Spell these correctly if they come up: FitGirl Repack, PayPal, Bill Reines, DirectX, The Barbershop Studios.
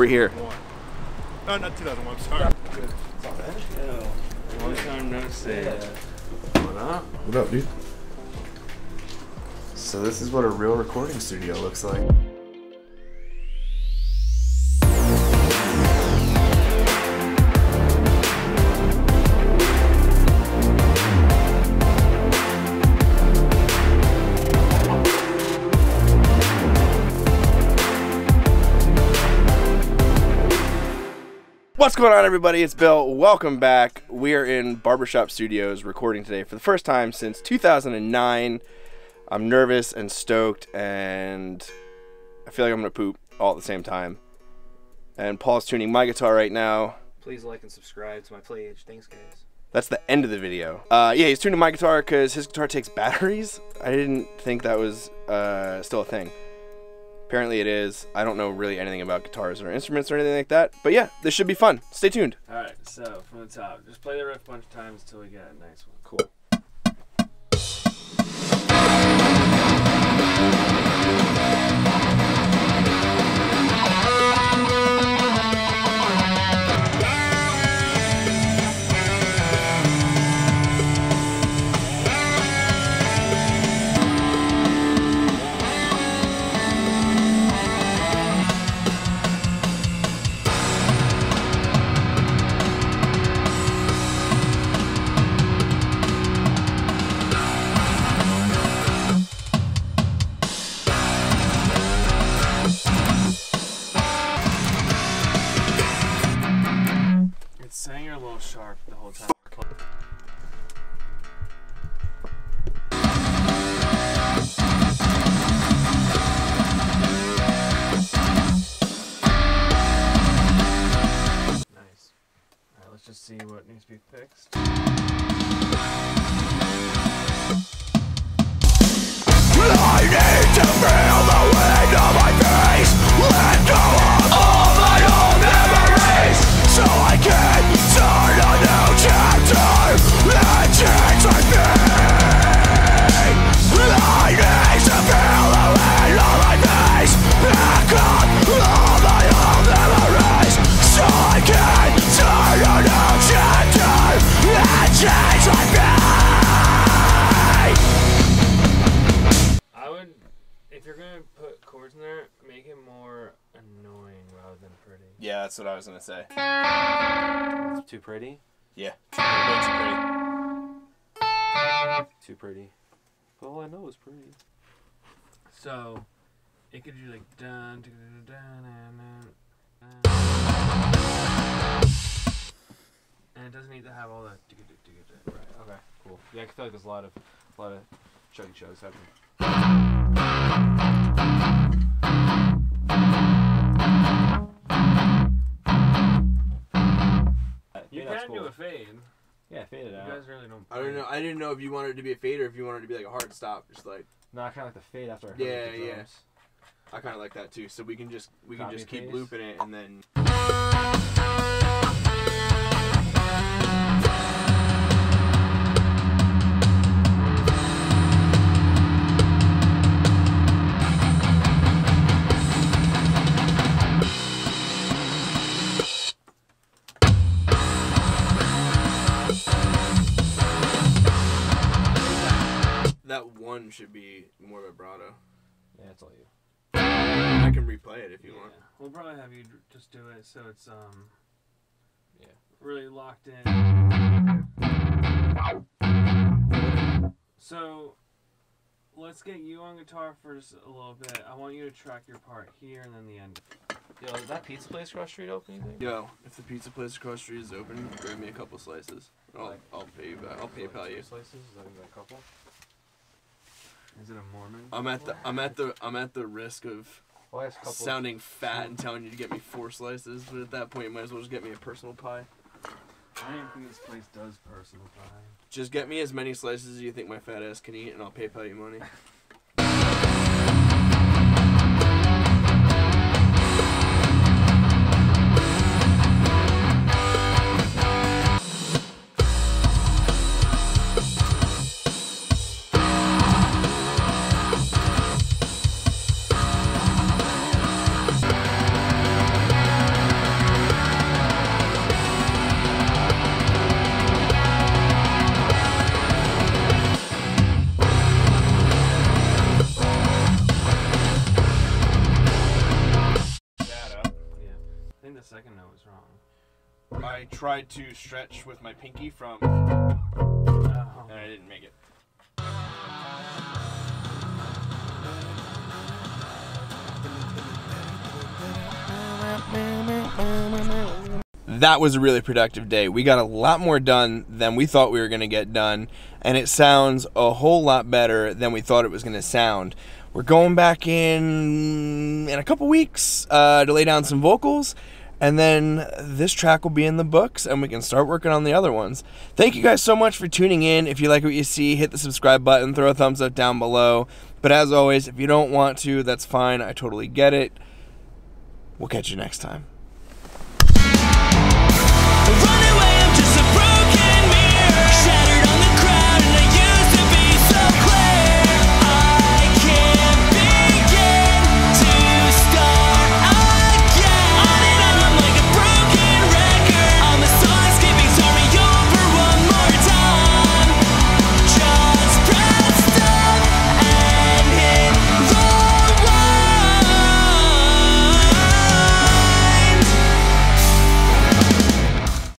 We're here. No, not 2001, sorry. Long time no see. What up? What up, dude? So this is what a real recording studio looks like. What's going on, everybody? It's Bill. Welcome back. We are in Barbershop Studios recording today for the first time since 2009. I'm nervous and stoked, and I feel like I'm gonna poop all at the same time. And Paul's tuning my guitar right now. Please like and subscribe to my page. Thanks, guys. That's the end of the video. Yeah, he's tuning my guitar because his guitar takes batteries. I didn't think that was still a thing. Apparently it is. I don't know really anything about guitars or instruments or anything like that. But yeah, this should be fun. Stay tuned. All right, so from the top, just play the riff a bunch of times until we get a nice one. Cool. Sharp the whole time. Nice. Alright, let's just see what needs to be fixed. Yeah, that's what I was gonna say. It's too pretty? Yeah. Way too pretty. Too pretty. All I know is pretty. So, it could do like dun dun dun dun. And it doesn't need to have all that. Right. Okay. Cool. Yeah, I feel like there's a lot of chuggy chugs happening. Do a fade. Yeah, fade it out. You guys really don't play. I don't know. I didn't know if you wanted it to be a fade or if you wanted it to be like a hard stop, just like. No, I kind of like the fade after. I heard the drums. Yeah. I kind of like that too. So we can just keep looping it and then. One should be more vibrato. Yeah, it's all you. I can replay it if you want. We'll probably have you just do it so it's yeah, really locked in. So let's get you on guitar for just a little bit. I want you to track your part here and then the end. Yo, is that pizza place across the street open, you think? Yo, if the pizza place across the street is open, grab me a couple slices. I'll pay you back. I'll PayPal you. Slices? Is that a couple? Is it a Mormon? I'm at the risk of sounding fat and telling you to get me 4 slices, but at that point you might as well just get me a personal pie. I don't think this place does personal pie. Just get me as many slices as you think my fat ass can eat, and I'll PayPal you money. tried to stretch with my pinky from, and I didn't make it. That was a really productive day. We got a lot more done than we thought we were going to get done, and it sounds a whole lot better than we thought it was going to sound. We're going back in a couple weeks to lay down some vocals, and then this track will be in the books and we can start working on the other ones. Thank you guys so much for tuning in. If you like what you see, hit the subscribe button, throw a thumbs up down below. But as always, if you don't want to, that's fine. I totally get it. We'll catch you next time.